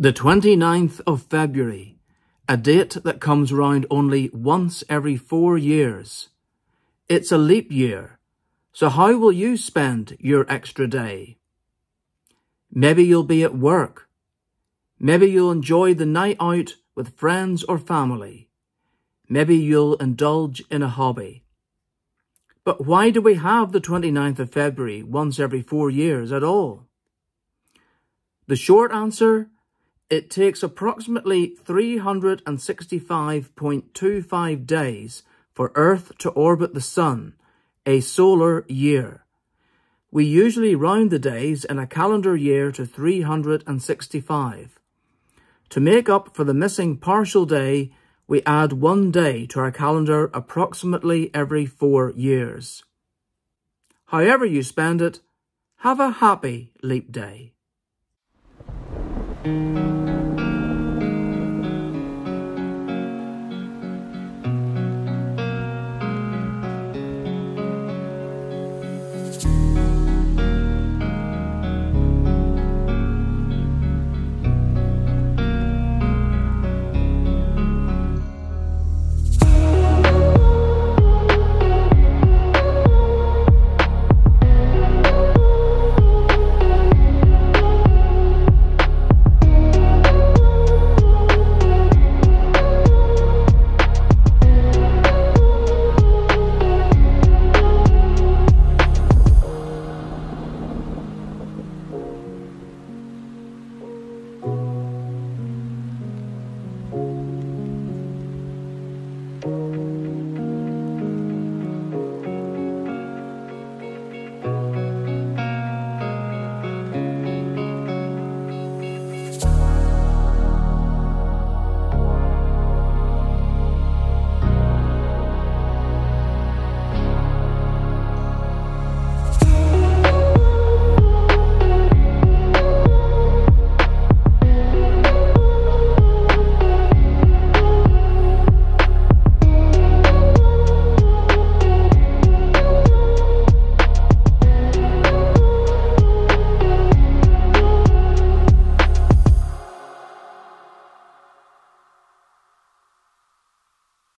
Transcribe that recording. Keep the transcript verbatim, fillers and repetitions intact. The twenty-ninth of February, a date that comes round only once every four years. It's a leap year, so how will you spend your extra day? Maybe you'll be at work. Maybe you'll enjoy the night out with friends or family. Maybe you'll indulge in a hobby. But why do we have the twenty-ninth of February once every four years at all? The short answer: it takes approximately three hundred sixty-five point two five days for Earth to orbit the Sun, a solar year. We usually round the days in a calendar year to three hundred sixty-five. To make up for the missing partial day, we add one day to our calendar approximately every four years. However you spend it, have a happy leap day. Thank you.